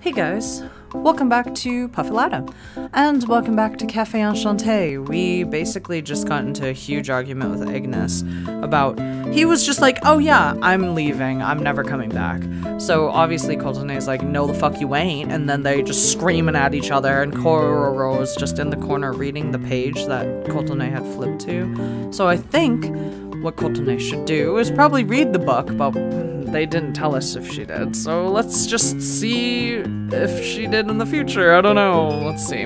Hey guys, welcome back to Puffalada, and welcome back to Café Enchanté. We basically just got into a huge argument with Ignis about, he was just like, oh yeah, I'm leaving, I'm never coming back. So obviously Coltonay's like, no the fuck you ain't, and then they just screaming at each other, and Kororo is just in the corner reading the page that Courtenay had flipped to. So I think what Courtenay should do is probably read the book, but they didn't tell us if she did, so let's just see if she did in the future. I don't know. Let's see.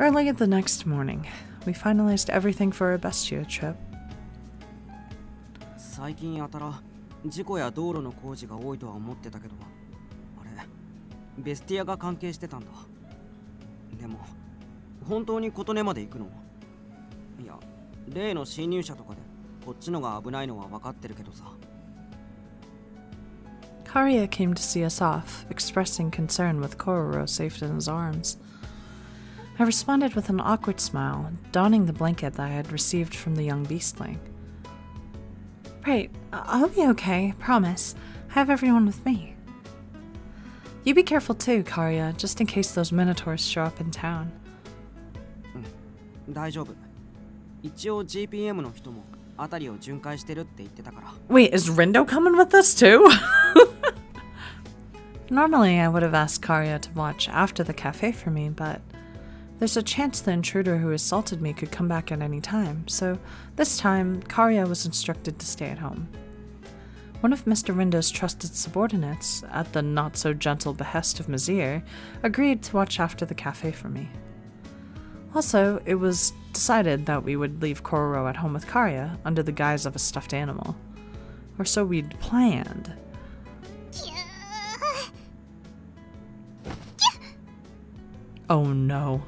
Early the next morning, we finalized everything for our Bestia trip. Kariya came to see us off, expressing concern with Kororo safe in his arms. I responded with an awkward smile, donning the blanket that I had received from the young beastling. Right, I'll be okay, promise. Have everyone with me. You be careful too, Kariya, just in case those minotaurs show up in town. Wait, is Rindo coming with us too? Normally, I would have asked Kariya to watch after the cafe for me, but there's a chance the intruder who assaulted me could come back at any time, so this time, Kariya was instructed to stay at home. One of Mr. Rindo's trusted subordinates, at the not-so-gentle behest of Mazir, agreed to watch after the cafe for me. Also, it was decided that we would leave Kororo at home with Kariya under the guise of a stuffed animal. Or so we'd planned. Oh no.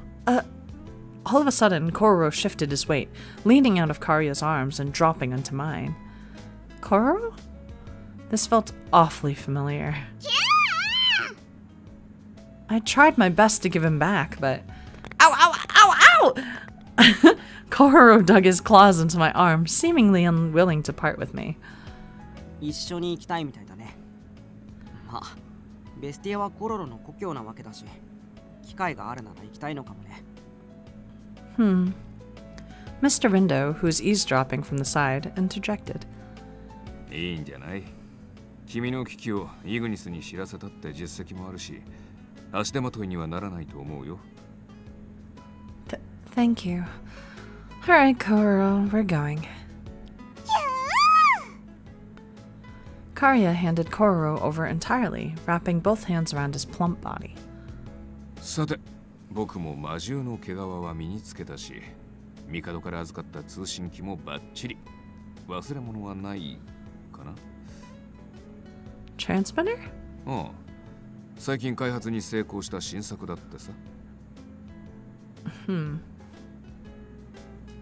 All of a sudden, Kororo shifted his weight, leaning out of Kariya's arms and dropping onto mine. Kororo? This felt awfully familiar. I tried my best to give him back, but... Ow, ow, ow, ow! Kororo dug his claws into my arm, seemingly unwilling to part with me. Mr. Rindo, who was eavesdropping from the side, interjected. Thank you. Alright, Koro, we're going. Kariya handed Koro over entirely, wrapping both hands around his plump body. Transmitter?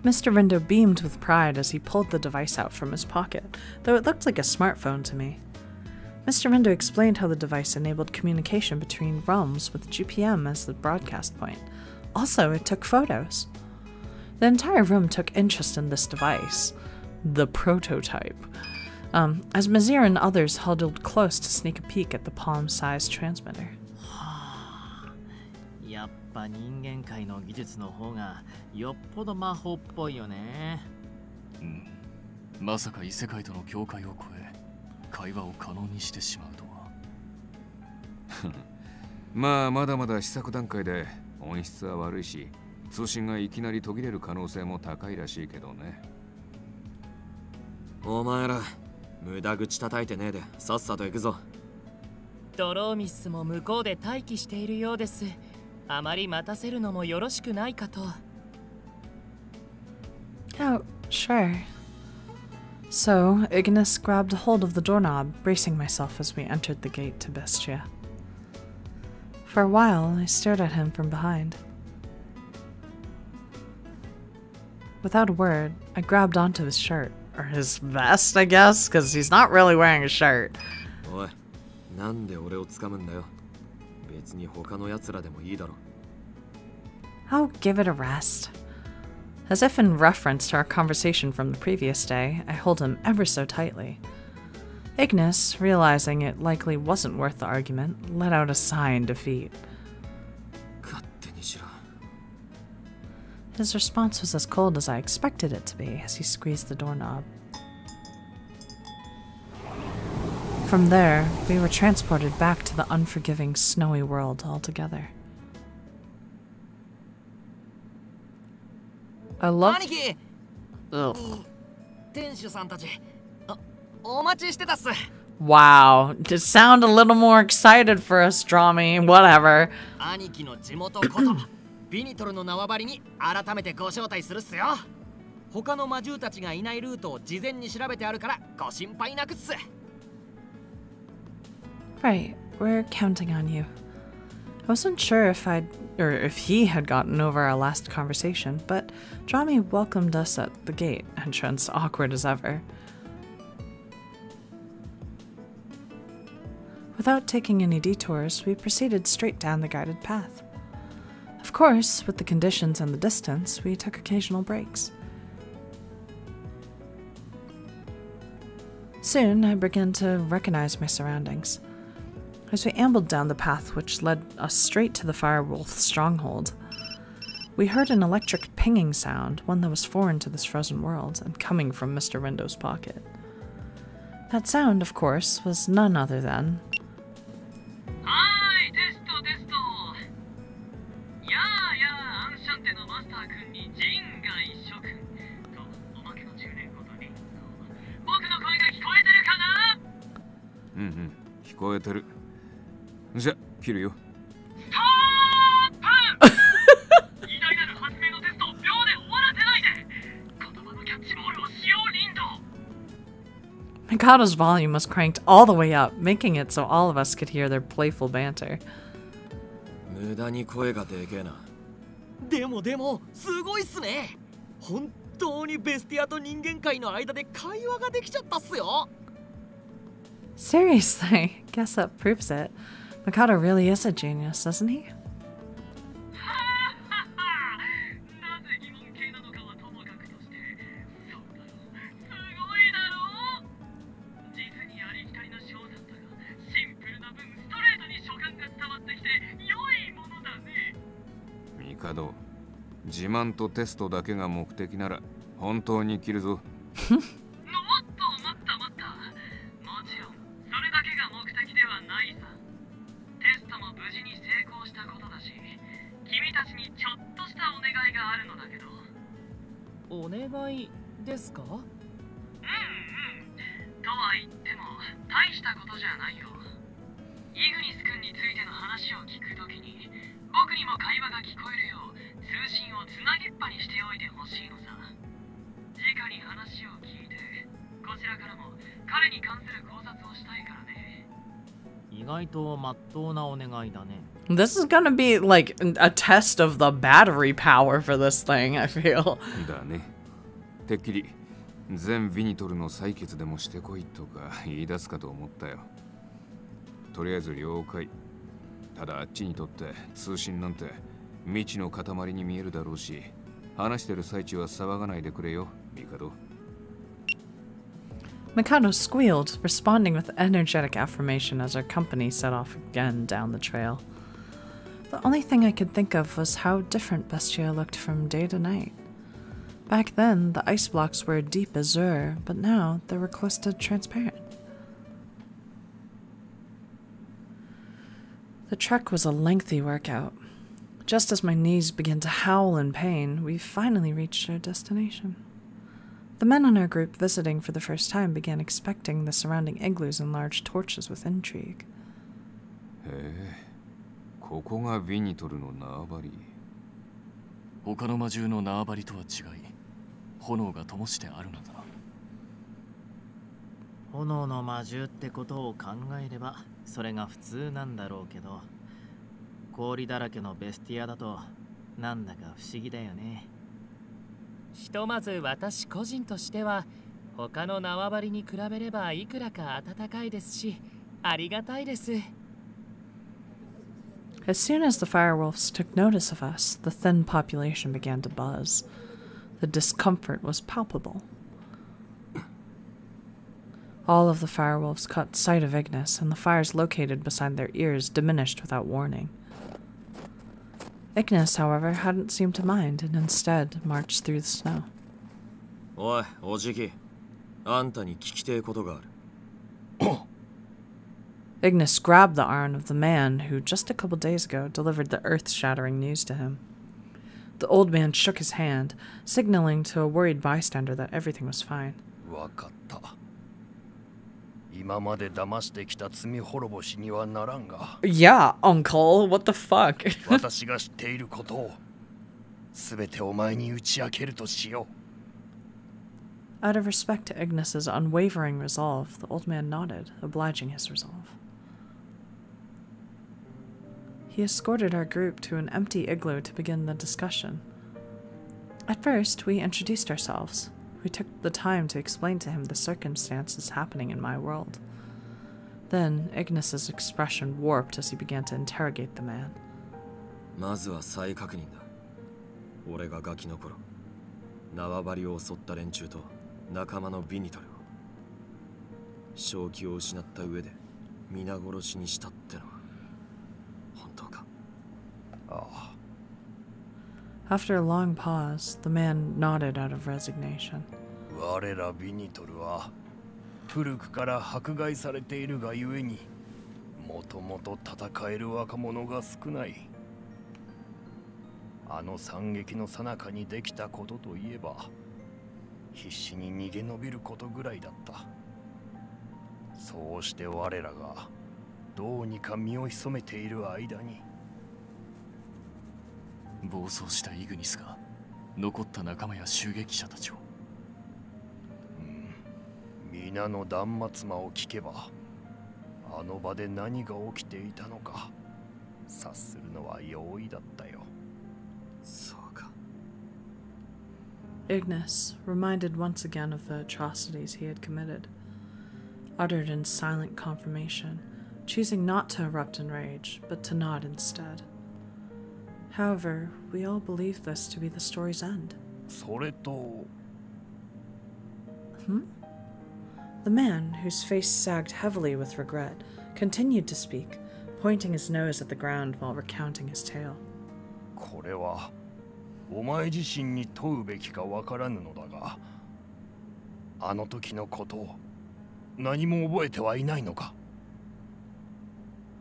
Mr. Rindo beamed with pride as he pulled the device out from his pocket, though it looked like a smartphone to me. Mr. Rindo explained how the device enabled communication between realms with GPM as the broadcast point. Also, it took photos. The entire room took interest in this device, the prototype, as Mazir and others huddled close to sneak a peek at the palm-sized transmitter. Oh, sure. So, Ignis grabbed hold of the doorknob, bracing myself as we entered the gate to Bestia. For a while, I stared at him from behind. Without a word, I grabbed onto his shirt. Or his vest, I guess, because he's not really wearing a shirt. Oi, nande ore o tsukamun da yo? Bets ni hoka no yatsura demo ii daro. I'll give it a rest. As if in reference to our conversation from the previous day, I hold him ever so tightly. Ignis, realizing it likely wasn't worth the argument, let out a sigh in defeat. His response was as cold as I expected it to be as he squeezed the doorknob. From there, we were transported back to the unforgiving, snowy world altogether. I loved... Ugh. Wow, just sound a little more excited for us, Drami. Whatever. Right, we're counting on you. I wasn't sure if he had gotten over our last conversation, but Drami welcomed us at the gate entrance, awkward as ever. Without taking any detours, we proceeded straight down the guided path. Of course, with the conditions and the distance, we took occasional breaks. Soon, I began to recognize my surroundings. As we ambled down the path which led us straight to the Firewolf's stronghold, we heard an electric pinging sound, one that was foreign to this frozen world, and coming from Mr. Rindo's pocket. That sound, of course, was none other than... Mikado's volume was cranked all the way up, making it so all of us could hear their playful banter. Seriously, guess that proves it. Mikado really is a genius, isn't he? Mikado, 自慢とテストだけが目的なら本当に切るぞ。This is gonna be like a test of the battery power for this thing, I feel. Mikado squealed, responding with energetic affirmation as our company set off again down the trail. The only thing I could think of was how different Bestia looked from day to night. Back then, the ice blocks were a deep azure, but now they were close to transparent. The trek was a lengthy workout. Just as my knees began to howl in pain, we finally reached our destination. The men in our group visiting for the first time began inspecting the surrounding igloos and large torches with intrigue. As soon as the Firewolves took notice of us, the thin population began to buzz. The discomfort was palpable. All of the firewolves caught sight of Ignis, and the fires located beside their ears diminished without warning. Ignis, however, hadn't seemed to mind, and instead marched through the snow. Oi, Ojiki. Anta ni kikitei koto ga aru. Ignis grabbed the arm of the man who, just a couple days ago, delivered the earth-shattering news to him. The old man shook his hand, signaling to a worried bystander that everything was fine. Yeah, uncle, what the fuck? Out of respect to Ignis's unwavering resolve, the old man nodded, obliging his resolve. He escorted our group to an empty igloo to begin the discussion. At first, we introduced ourselves. We took the time to explain to him the circumstances happening in my world. Then, Ignis's expression warped as he began to interrogate the man. After a long pause, the man nodded out of resignation. Ignis, reminded once again of the atrocities he had committed, uttered in silent confirmation, choosing not to erupt in rage, but to nod instead. However, we all believe this to be the story's end. The man, whose face sagged heavily with regret, continued to speak, pointing his nose at the ground while recounting his tale.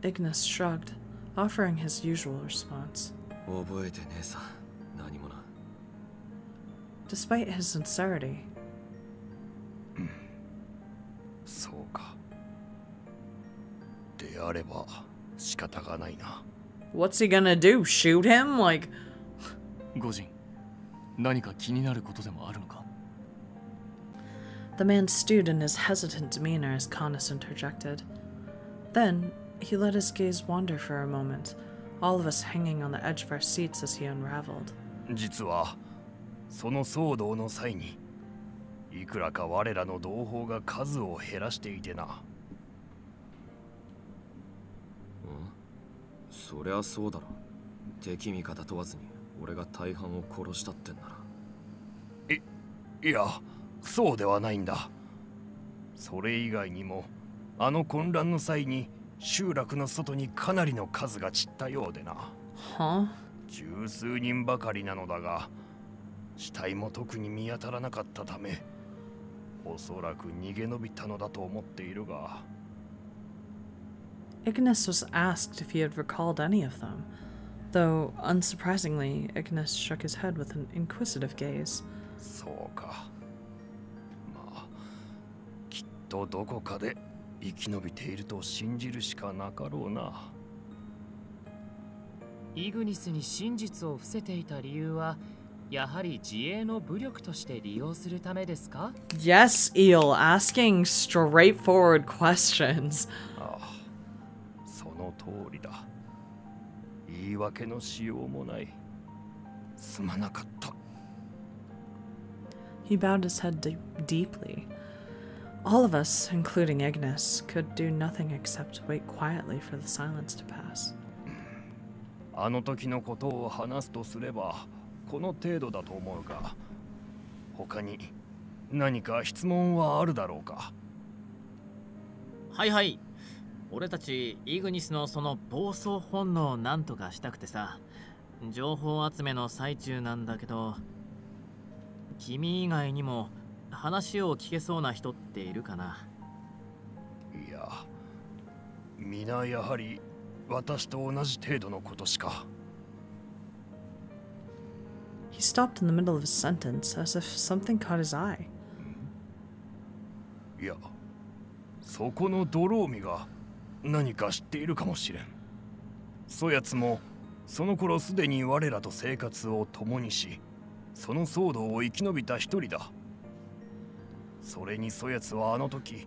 Ignis shrugged, offering his usual response. Despite his sincerity, what's he gonna do? Shoot him? Like, the man stewed in his hesitant demeanor as Connus interjected. Then he let his gaze wander for a moment, all of us hanging on the edge of our seats as he unraveled. Ignis was asked if he had recalled any of them, though, unsurprisingly, Ignis shook his head with an inquisitive gaze. Yes, Eel, asking straightforward questions. He bowed his head deeply. All of us, including Ignis, could do nothing except wait quietly for the silence to pass. はいはい、俺たちイグニスのその暴走本能をなんとかしたくてさ、情報集めの最中なんだけど、君以外にも話を聞けそうな人っているかな？いや、皆やはり私と同じ程度のことしか。He stopped in the middle of his sentence as if something caught his eye. いや、そこの泥海が何か知っているかもしれん。そやつもその頃すでに我らと生活を共にし、その騒動を生き延びた一人だ。それにそやつはあの時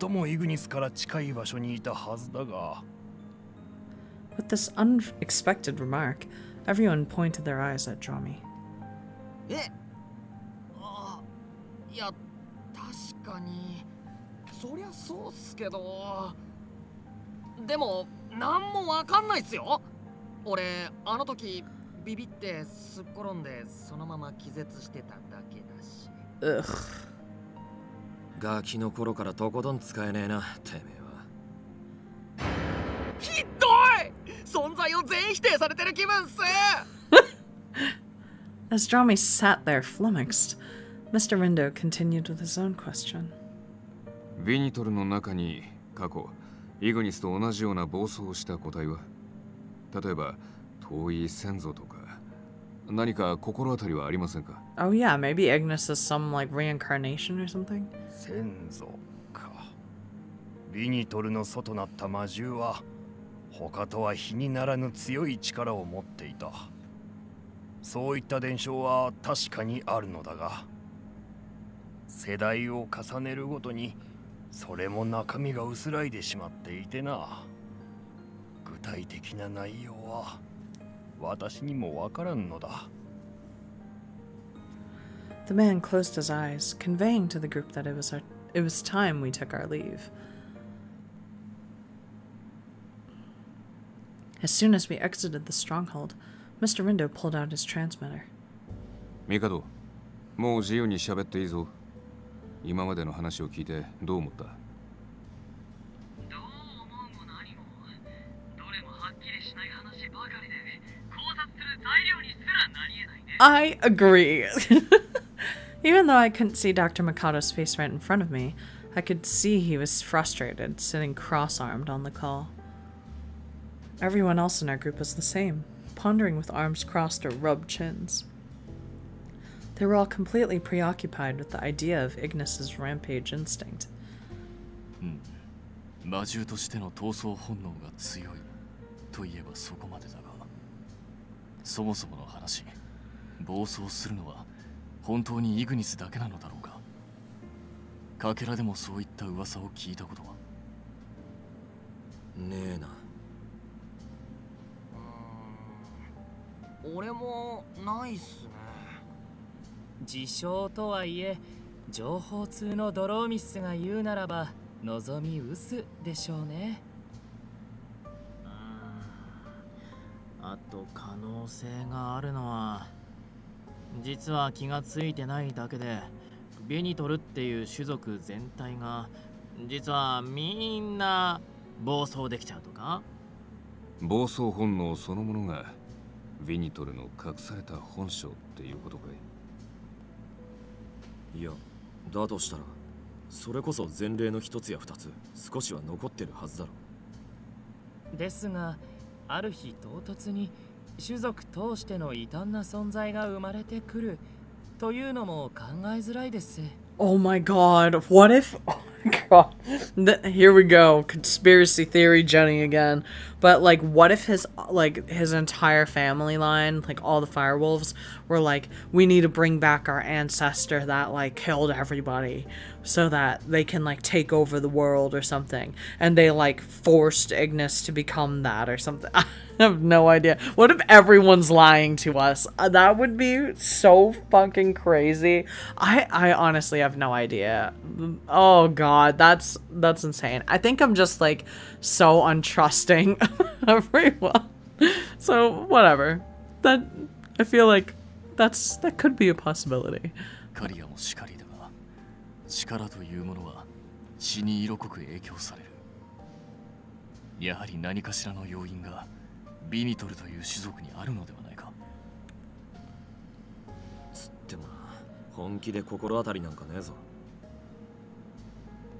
最もイグニスから近い場所にいたはずだが。 With this unexpected remark, everyone pointed their eyes at Drami. え、あ、いや確かにそりゃそうっすけど、でも何もわかんないっすよ。俺あの時ビビってすっ転んでそのまま気絶してただけだし。うっ、ガキの頃からとことん使えねえな、てめえは。ひどい、存在を全否定されてる気分っす。As Drami sat there flummoxed, Mr. Rindo continued with his own question. ヴィニトルの中に過去イグニスと同じような暴走をした個体は、例えば遠い先祖とか何か心当たりはありませんか？ Oh yeah, maybe Ignis is some like reincarnation or something? 先祖か。ヴィニトルの祖となった魔獣は他とは比にならぬ強い力を持っていた。そういった伝承は確かにあるのだが、世代を重ねるごとにそれも中身が薄らいでしまっていてな。具体的な内容は私にもわからんのだ。The man closed his eyes, conveying to the group that it was time we took our leave. As soon as we exited the stronghold, Mr. Rindo pulled out his transmitter. Mikado, もう自由に喋っていいぞ。今までの話を聞いてどう思った？どう思うも何も、どれもはっきりしない話ばかりで、考察する材料にすらなり得ないね。I agree. Even though I couldn't see Dr. Mikado's face right in front of me, I could see he was frustrated, sitting cross-armed on the call. Everyone else in our group was the same, pondering with arms crossed or rubbed chins. They were all completely preoccupied with the idea of Ignis's rampage instinct. 魔獣としての闘争本能が強いといえばそこまでだが、そもそもの話、暴走するのは本当にイグニスだけなのだろうか。かけらでもそういった噂を聞いたことはねえな。俺もないっすね。自称とはいえ、情報通のドローミスが言うならば望み薄でしょうね。あと可能性があるのは、実は気がついてないだけで、ビニトルっていう種族全体が実はみんな暴走できちゃうとか。暴走本能そのものがビニトルの隠された本性っていうことかい？いや、だとしたらそれこそ前例の一つや二つ少しは残ってるはずだろう。ですがある日唐突に種族通しての異端な存在が生まれてくるというのも考えづらいです。 Oh my god, what if... Oh my god, here we go, conspiracy theory Jenny again. But like, what if his entire family line, like all the firewolves, were like, we need to bring back our ancestor that like killed everybody so that they can like take over the world or something, and they like forced Ignis to become that or something. I have no idea. What if everyone's lying to us? That would be so fucking crazy. I honestly have no idea. Oh god, that's insane. I think I'm just like so untrusting of everyone. So whatever. That I feel like that could be a possibility. 力というものは血に色濃く影響される。やはり何かしらの要因がビニトルという種族にあるのではないか。つってもな、本気で心当たりなんかねえぞ。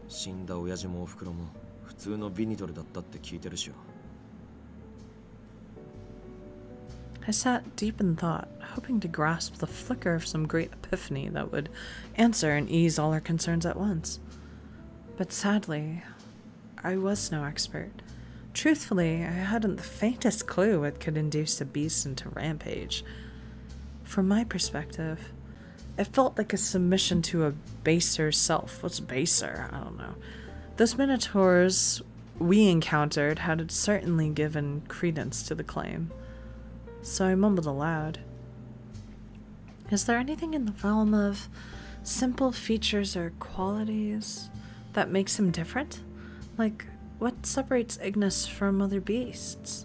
死んだ親父もおふくろも普通のビニトルだったって聞いてるしよ。I sat deep in thought, hoping to grasp the flicker of some great epiphany that would answer and ease all our concerns at once. But sadly, I was no expert. Truthfully, I hadn't the faintest clue what could induce a beast into rampage. From my perspective, it felt like a submission to a baser self. What's baser? I don't know. Those minotaurs we encountered had certainly given credence to the claim. So I mumbled aloud. Is there anything in the realm of simple features or qualities that makes him different? Like, what separates Ignis from other beasts?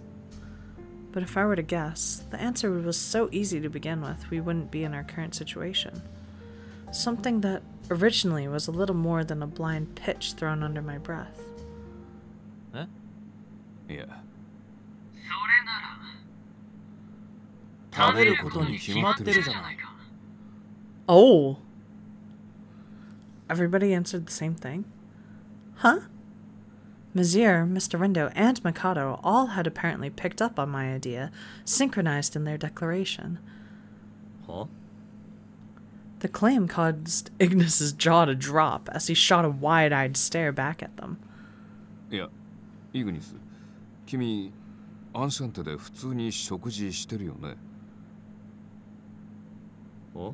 But if I were to guess, the answer was so easy to begin with, we wouldn't be in our current situation. Something that originally was a little more than a blind pitch thrown under my breath. Huh? Yeah. 食べることに決まってるじゃないか。Oh. Everybody answered the same thing? Huh? Mazir, Mr. Rindo, and Mikado all had apparently picked up on my idea, synchronized in their declaration. Huh? The claim caused Ignis's jaw to drop as he shot a wide-eyed stare back at them. Yeah, Ignis, 君、アンシャンテで普通に食事してるよね。 お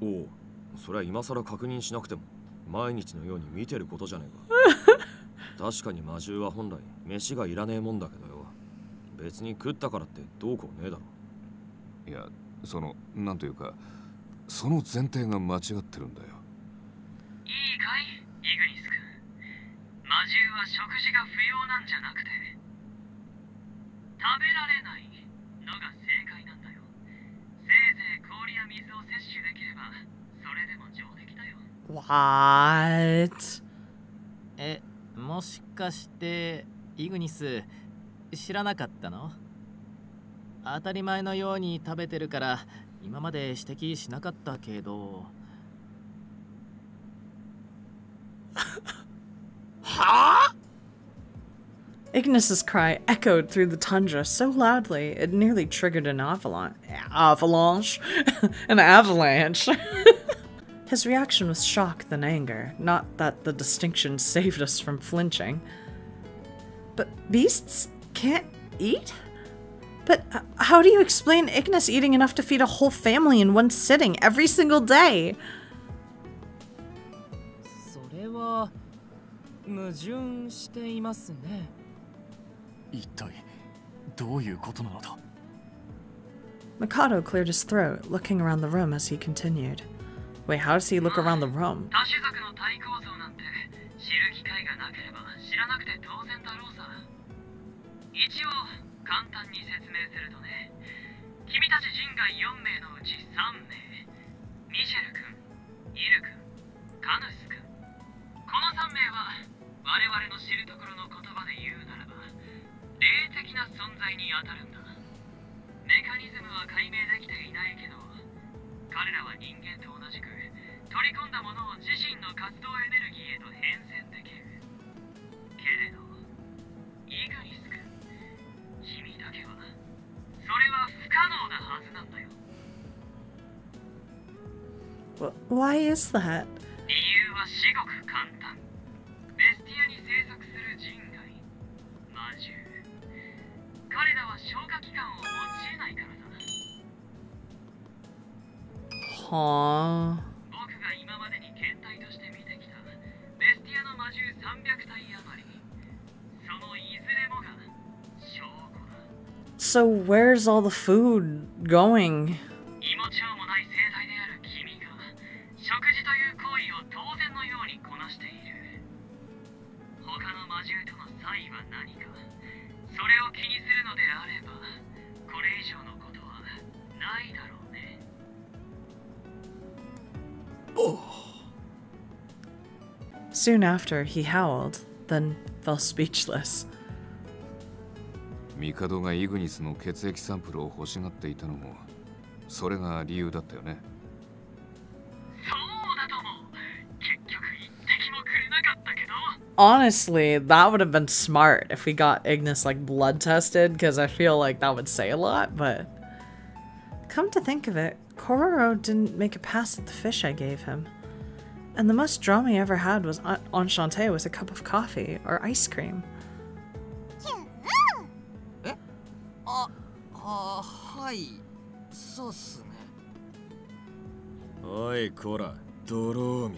お、それは今更確認しなくても毎日のように見てることじゃねえか。確かに魔獣は本来飯がいらねえもんだけどよ。別に食ったからってどうこうねえだろ。いや、そのなんというかその前提が間違ってるんだよ。いいかい、イグニス君。魔獣は食事が不要なんじゃなくて食べられないのが正解なんだよ。 What? え、もしかしてイグニス知らなかったの？当たり前のように食べてるから今まで指摘しなかったけど。はあ？ Ignis's cry echoed through the tundra so loudly it nearly triggered an avalanche. His reaction was shock than anger, not that the distinction saved us from flinching. But beasts can't eat? But how do you explain Ignis eating enough to feed a whole family in one sitting every single day? それは矛盾していますね。 一体どういうことなのだ? Mikado cleared his throat, looking around the room as he continued. Wait, how does he look around the room? Why is that? Huh. So where's all the food going? Soon after, he howled, then fell speechless. Mikado ga Ignis no ketsueki sample o hoshigatte ita no mo, sore ga riyū datta yo ne. Honestly, that would have been smart if we got Ignis like blood tested, because I feel like that would say a lot, but... Come to think of it, Kororo didn't make a pass at the fish I gave him. And the most Drami ever had was Enchanté was a cup of coffee or ice cream. Oi, Kora, Drami.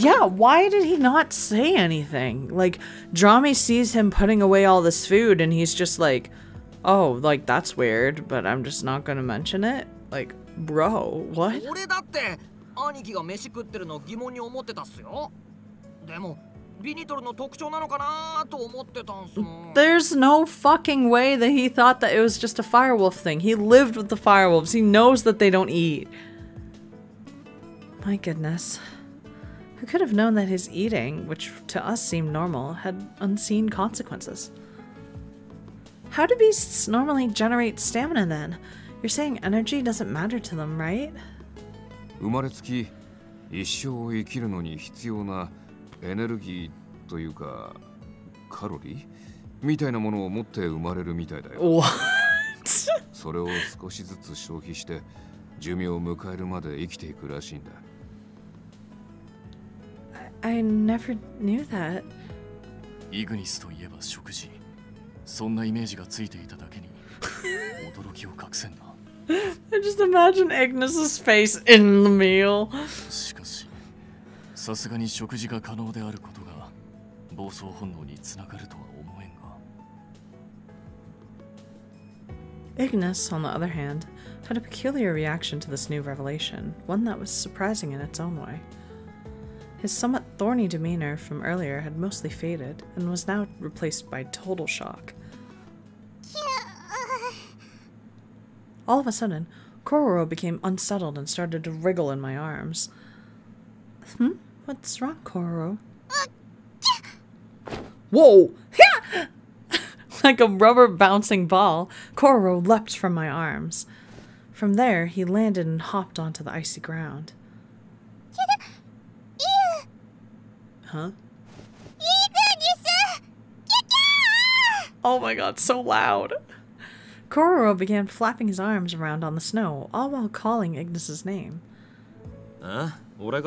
Yeah, why did he not say anything? Like, Drami sees him putting away all this food and he's just like, oh, like, that's weird, but I'm just not gonna mention it? Like, bro, what? There's no fucking way that he thought that it was just a firewolf thing. He lived with the firewolves. He knows that they don't eat. My goodness. Who could have known that his eating, which to us seemed normal, had unseen consequences? How do beasts normally generate stamina then? You're saying energy doesn't matter to them, right? エネルギーというかカロリーみたいなものを持って生まれるみたいだよ。What? それを少しずつ消費して寿命を迎えるまで生きていくらしいんだ。I never knew that. イグニスといえば食事。そんなイメージがついていただけに驚きを隠せんな。I just imagine Ignis's face in the meal. しかし さすがに食事が可能であることが暴走本能につながるとは思えんが。Ignis, on the other hand, had a peculiar reaction to this new revelation, one that was surprising in its own way. His somewhat thorny demeanor from earlier had mostly faded and was now replaced by total shock. All of a sudden, Kororo became unsettled and started to wriggle in my arms. Hmm? What's wrong, Koro? Whoa! Like a rubber bouncing ball, Koro leapt from my arms. From there, he landed and hopped onto the icy ground. Huh? Oh my god, so loud! Koro began flapping his arms around on the snow, all while calling Ignis's name. Huh? What?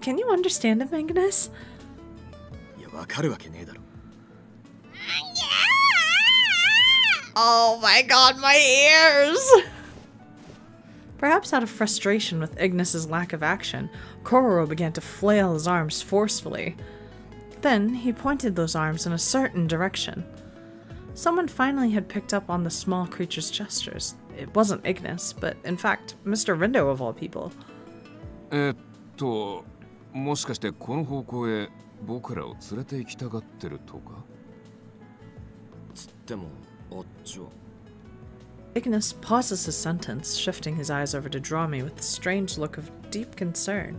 Can you understand him, Ignis? Oh my god, my ears! Perhaps out of frustration with Ignis's lack of action, Kororo began to flail his arms forcefully. Then he pointed those arms in a certain direction. Someone finally had picked up on the small creature's gestures. It wasn't Ignis, but in fact, Mr. Rindo of all people. Ignis pauses his sentence, shifting his eyes over to Drami with a strange look of deep concern.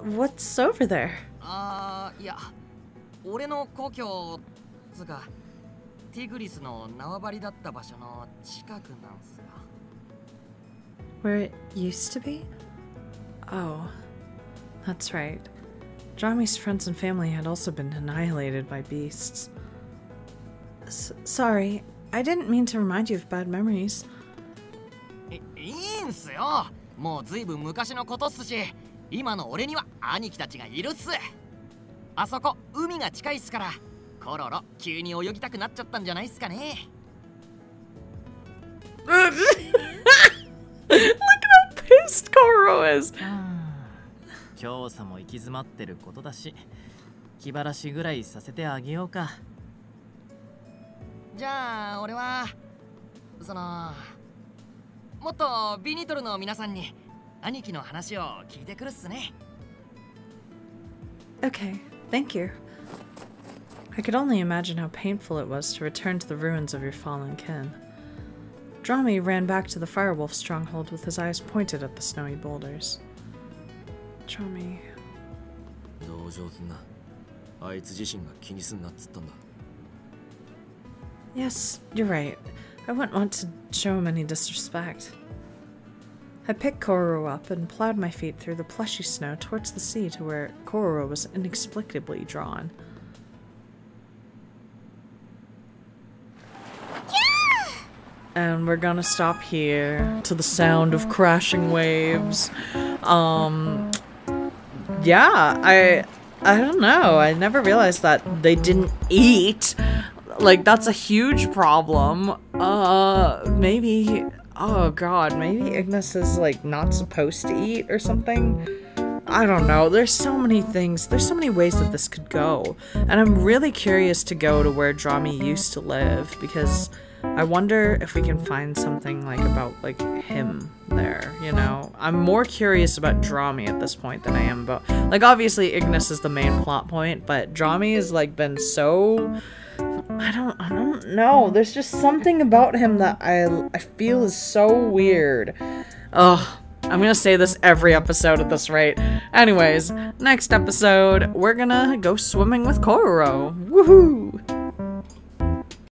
What's over there? Where it used to be? Oh, that's right. Drami's friends and family had also been annihilated by beasts. Sorry, I didn't mean to remind you of bad memories. Look how pissed Koro is! Okay, thank you. I could only imagine how painful it was to return to the ruins of your fallen kin. Drami ran back to the Firewolf stronghold with his eyes pointed at the snowy boulders. Drami... Yes, you're right. I wouldn't want to show him any disrespect. I picked Kororo up and plowed my feet through the plushy snow towards the sea to where Kororo was inexplicably drawn. Yeah! And we're gonna stop here to the sound of crashing waves. Yeah, I don't know. I never realized that they didn't eat. Like, that's a huge problem. Maybe... Oh god, maybe Ignis is, like, not supposed to eat or something? I don't know. There's so many things. There's so many ways that this could go. And I'm really curious to go to where Drami used to live, because I wonder if we can find something, like, about, like, him there, you know? I'm more curious about Drami at this point than I am about... Like, obviously Ignis is the main plot point, but Drami has, like, been so... I don't know. There's just something about him that I feel is so weird. Ugh. I'm gonna say this every episode at this rate. Anyways, next episode, we're gonna go swimming with Kororo. Woohoo!